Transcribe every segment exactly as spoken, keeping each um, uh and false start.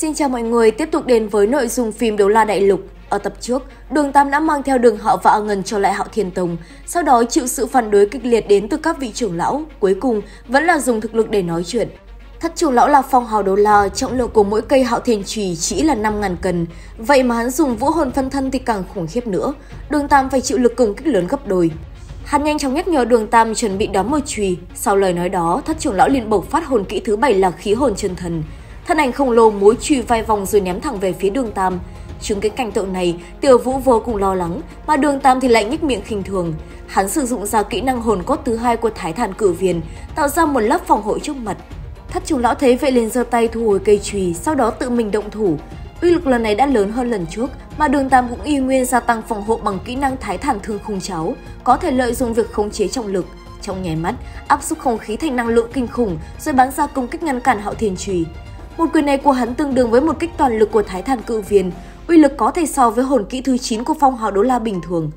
Xin chào mọi người, tiếp tục đến với nội dung phim Đấu La Đại Lục. Ở tập trước, Đường Tam đã mang theo Đường Hạo và Ngần trở lại Hạo Thiên Tông, sau đó chịu sự phản đối kịch liệt đến từ các vị trưởng lão, cuối cùng vẫn là dùng thực lực để nói chuyện. Thất trưởng lão là Phong Hào Đấu La, trọng lượng của mỗi cây Hạo Thiên Chùy chỉ là năm nghìn cân, vậy mà hắn dùng Vũ Hồn Phân Thân thì càng khủng khiếp nữa, Đường Tam phải chịu lực cường kích lớn gấp đôi. Hắn nhanh chóng nhắc nhở Đường Tam chuẩn bị đón một chùy, sau lời nói đó, Thất trưởng lão liền bộc phát hồn kỹ thứ bảy là Khí Hồn Chân Thần. Thân ảnh khổng lồ múa chùy vài vòng rồi ném thẳng về phía Đường Tam. Chứng cái cảnh tượng này, Tiểu Vũ vô cùng lo lắng, mà Đường Tam thì lại nhếch miệng khinh thường. Hắn sử dụng ra kỹ năng hồn cốt thứ hai của Thái Thản Cử Viên, tạo ra một lớp phòng hộ trước mặt. Thất trưởng lão thấy vậy liền giơ tay thu hồi cây chùy, sau đó tự mình động thủ. Uy lực lần này đã lớn hơn lần trước, mà Đường Tam cũng y nguyên gia tăng phòng hộ bằng kỹ năng Thái Thản Thương Khung Cháo, có thể lợi dụng việc khống chế trọng lực. Trong nháy mắt, áp suất không khí thành năng lượng kinh khủng, rồi bắn ra công kích ngăn cản Hạo Thiên Chùy. Một quyền này của hắn tương đương với một kích toàn lực của Thái Thản Cự Viên, uy lực có thể so với hồn kỹ thứ chín của Phong Hào Đấu La bình thường.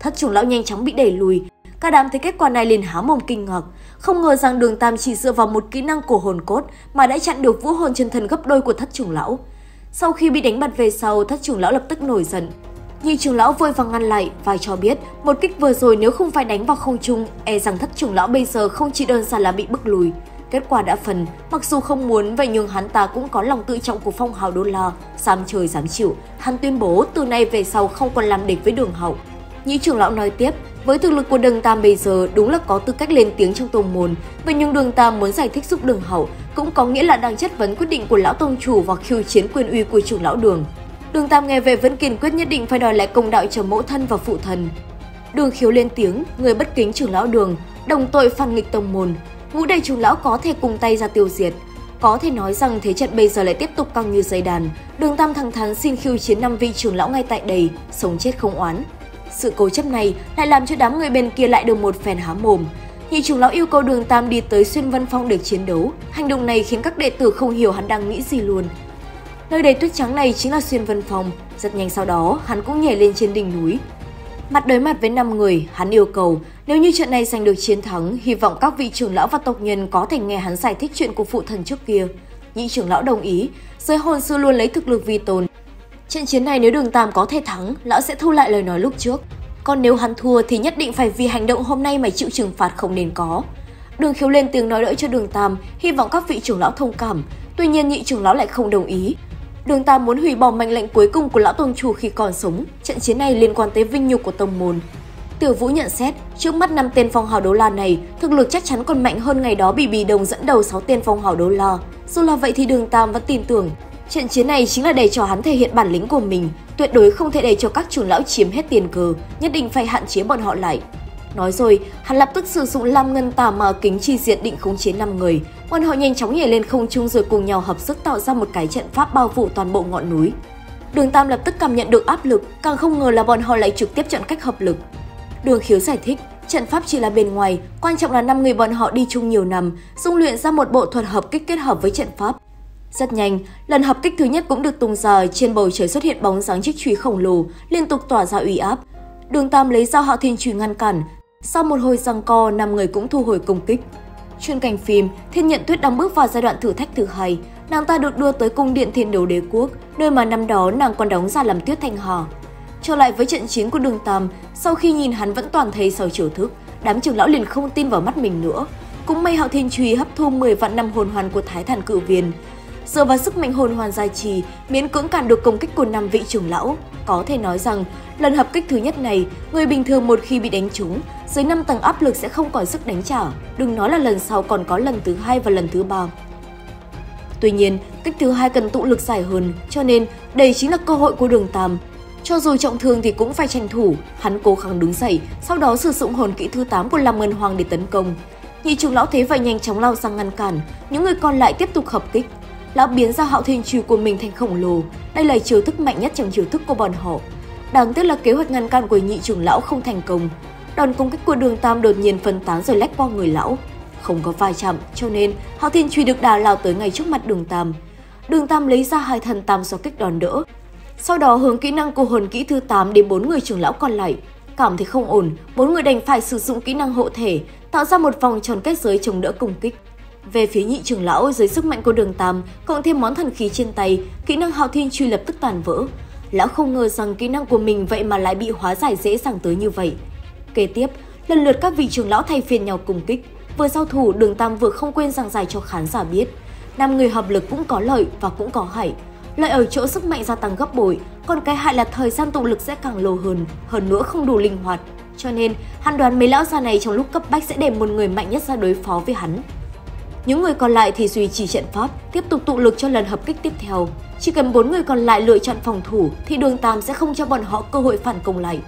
Thất trưởng lão nhanh chóng bị đẩy lùi, cả đám thấy kết quả này liền há mồm kinh ngạc, không ngờ rằng Đường Tam chỉ dựa vào một kỹ năng của hồn cốt mà đã chặn được Vũ Hồn Chân Thần gấp đôi của Thất trưởng lão. Sau khi bị đánh bật về sau, Thất trưởng lão lập tức nổi giận. Nhị trưởng lão vội vàng ngăn lại và cho biết một kích vừa rồi nếu không phải đánh vào không trung, e rằng Thất trưởng lão bây giờ không chỉ đơn giản là bị bức lùi. Kết quả đã phần, mặc dù không muốn vậy nhưng hắn ta cũng có lòng tự trọng của Phong Hào Đô La, dám trời dám chịu. Hắn tuyên bố từ nay về sau không còn làm địch với Đường Hạo. Nhị trưởng lão nói tiếp, với thực lực của Đường Tam bây giờ đúng là có tư cách lên tiếng trong tông môn. Vậy nhưng Đường Tam muốn giải thích giúp Đường Hạo cũng có nghĩa là đang chất vấn quyết định của lão tông chủ và khiêu chiến quyền uy của trưởng lão Đường. Đường Tam nghe về vẫn kiên quyết nhất định phải đòi lại công đạo cho mẫu thân và phụ thân. Đường Khiếu lên tiếng, người bất kính trưởng lão Đường, đồng tội phản nghịch tông môn. Ngũ đại trưởng lão có thể cùng tay ra tiêu diệt. Có thể nói rằng thế trận bây giờ lại tiếp tục căng như dây đàn. Đường Tam thẳng thắn xin khiêu chiến năm vị trưởng lão ngay tại đây, sống chết không oán. Sự cố chấp này lại làm cho đám người bên kia lại được một phen há mồm. Nhị trưởng lão yêu cầu Đường Tam đi tới Xuyên Vân Phong để chiến đấu. Hành động này khiến các đệ tử không hiểu hắn đang nghĩ gì luôn. Nơi đầy tuyết trắng này chính là Xuyên Vân Phong. Rất nhanh sau đó, hắn cũng nhảy lên trên đỉnh núi. Mặt đối mặt với năm người, hắn yêu cầu nếu như trận này giành được chiến thắng, hy vọng các vị trưởng lão và tộc nhân có thể nghe hắn giải thích chuyện của phụ thần trước kia. Nhị trưởng lão đồng ý, giới hồn sư luôn lấy thực lực vi tôn. Trận chiến này nếu Đường Tam có thể thắng, lão sẽ thu lại lời nói lúc trước. Còn nếu hắn thua thì nhất định phải vì hành động hôm nay mà chịu trừng phạt không nên có. Đường Khiếu lên tiếng nói đỡ cho Đường Tam, hy vọng các vị trưởng lão thông cảm. Tuy nhiên nhị trưởng lão lại không đồng ý. Đường Tam muốn hủy bỏ mệnh lệnh cuối cùng của lão tông chủ khi còn sống, trận chiến này liên quan tới vinh nhục của tông môn. Tiểu Vũ nhận xét, trước mắt năm tên Phong Hào Đấu La này, thực lực chắc chắn còn mạnh hơn ngày đó bị Bì Đồng dẫn đầu sáu tên Phong Hào Đấu La. Dù là vậy thì Đường Tam vẫn tin tưởng, trận chiến này chính là để cho hắn thể hiện bản lĩnh của mình, tuyệt đối không thể để cho các trưởng lão chiếm hết tiền cờ, nhất định phải hạn chế bọn họ lại. Nói rồi, hắn lập tức sử dụng Lam Ngân Tà mà kính chi diệt định khống chế năm người. Bọn họ nhanh chóng nhảy lên không trung rồi cùng nhau hợp sức tạo ra một cái trận pháp bao phủ toàn bộ ngọn núi. Đường Tam lập tức cảm nhận được áp lực, càng không ngờ là bọn họ lại trực tiếp chọn cách hợp lực. Đường Khiếu giải thích, trận pháp chỉ là bên ngoài, quan trọng là năm người bọn họ đi chung nhiều năm, dung luyện ra một bộ thuật hợp kích kết hợp với trận pháp. Rất nhanh, lần hợp kích thứ nhất cũng được tung ra, trên bầu trời xuất hiện bóng dáng chiếc chùy khổng lồ, liên tục tỏa ra uy áp. Đường Tam lấy dao Hạo Thiên Chùy ngăn cản. Sau một hồi giằng co, năm người cũng thu hồi công kích. Chuyên cảnh phim, Thiên Nhận Tuyết đang bước vào giai đoạn thử thách thứ hai. Nàng ta được đưa tới cung điện Thiên Đấu Đế Quốc, nơi mà năm đó nàng còn đóng giả làm Tuyết Thanh Hò. Trở lại với trận chiến của Đường Tam, sau khi nhìn hắn vẫn toàn thấy sáu chiều thức, đám trưởng lão liền không tin vào mắt mình nữa. Cũng may Hạo Thiên Chùy hấp thu mười vạn năm hồn hoàn của Thái Thản Cự Viên, dựa vào sức mạnh hồn hoàn gia trì, miễn cưỡng cản được công kích của năm vị trưởng lão. Có thể nói rằng, lần hợp kích thứ nhất này, người bình thường một khi bị đánh trúng, dưới năm tầng áp lực sẽ không còn sức đánh trả, đừng nói là lần sau còn có lần thứ hai và lần thứ ba. Tuy nhiên, kích thứ hai cần tụ lực dài hơn, cho nên đây chính là cơ hội của Đường Tam. Cho dù trọng thương thì cũng phải tranh thủ, hắn cố gắng đứng dậy, sau đó sử dụng hồn kỹ thứ tám của Lam Ngân Hoàng để tấn công. Nhị trưởng lão thấy vậy nhanh chóng lao sang ngăn cản, những người còn lại tiếp tục hợp kích. Lão biến ra Hạo Thiên Chùy của mình thành khổng lồ, đây là chiêu thức mạnh nhất trong chiêu thức của bọn họ. Đáng tiếc là kế hoạch ngăn cản của nhị trưởng lão không thành công. Đòn công kích của Đường Tam đột nhiên phân tán rồi lách qua người lão, không có va chạm, cho nên Hạo Thiên Chùy được đà lao tới ngay trước mặt Đường Tam. Đường Tam lấy ra Hải Thần Tam so kích đòn đỡ, sau đó hướng kỹ năng của hồn kỹ thứ tám đến bốn người trưởng lão còn lại. Cảm thấy không ổn, bốn người đành phải sử dụng kỹ năng hộ thể, tạo ra một vòng tròn kết giới chống đỡ công kích. Về phía nhị trưởng lão, dưới sức mạnh của Đường Tam, cộng thêm món thần khí trên tay, kỹ năng Hạo Thiên Truy lập tức tàn vỡ. Lão không ngờ rằng kỹ năng của mình vậy mà lại bị hóa giải dễ dàng tới như vậy. Kế tiếp, lần lượt các vị trưởng lão thay phiên nhau cùng kích. Vừa giao thủ, Đường Tam vừa không quên giảng giải cho khán giả biết. Năm người hợp lực cũng có lợi và cũng có hại. Lợi ở chỗ sức mạnh gia tăng gấp bội, còn cái hại là thời gian tụ lực sẽ càng lâu hơn, hơn nữa không đủ linh hoạt. Cho nên, hắn đoán mấy lão già này trong lúc cấp bách sẽ để một người mạnh nhất ra đối phó với hắn. Những người còn lại thì duy trì trận pháp, tiếp tục tụ lực cho lần hợp kích tiếp theo. Chỉ cần bốn người còn lại lựa chọn phòng thủ thì Đường Tam sẽ không cho bọn họ cơ hội phản công lại.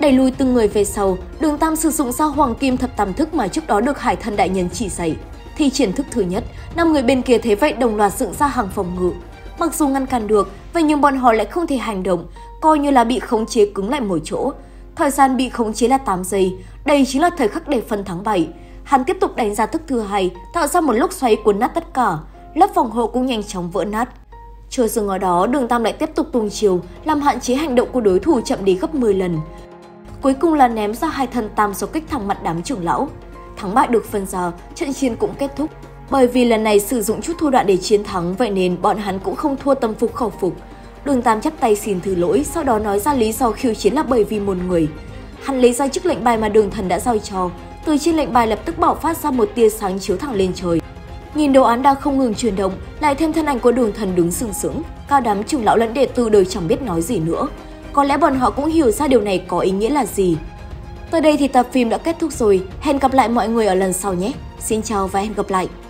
Đẩy lùi từng người về sau, Đường Tam sử dụng ra Hoàng Kim Thập Tam Thức mà trước đó được Hải Thần đại nhân chỉ dạy. Thì triển thức thứ nhất, năm người bên kia thế vậy đồng loạt dựng ra hàng phòng ngự. Mặc dù ngăn cản được, vậy nhưng bọn họ lại không thể hành động, coi như là bị khống chế cứng lại một chỗ. Thời gian bị khống chế là tám giây, đây chính là thời khắc để phân thắng bại. Hắn tiếp tục đánh ra thức thứ hai, tạo ra một lốc xoáy cuốn nát tất cả, lớp phòng hộ cũng nhanh chóng vỡ nát. Chưa dừng ở đó, Đường Tam lại tiếp tục tung chiều, làm hạn chế hành động của đối thủ chậm đi gấp mười lần. Cuối cùng là ném ra hai thần tam số kích thẳng mặt đám trưởng lão. Thắng bại được phân ra, trận chiến cũng kết thúc. Bởi vì lần này sử dụng chút thủ đoạn để chiến thắng, vậy nên bọn hắn cũng không thua tâm phục khẩu phục. Đường Tam chắp tay xin thứ lỗi, sau đó nói ra lý do khiêu chiến là bởi vì một người. Hắn lấy ra chiếc lệnh bài mà Đường Thần đã giao cho, từ trên lệnh bài lập tức bạo phát ra một tia sáng chiếu thẳng lên trời. Nhìn đồ án đang không ngừng chuyển động, lại thêm thân ảnh của Đường Thần đứng sừng sững, cả đám trưởng lão lẫn đệ tử đều chẳng biết nói gì nữa. Có lẽ bọn họ cũng hiểu ra điều này có ý nghĩa là gì. Tới đây thì tập phim đã kết thúc rồi, hẹn gặp lại mọi người ở lần sau nhé. Xin chào và hẹn gặp lại.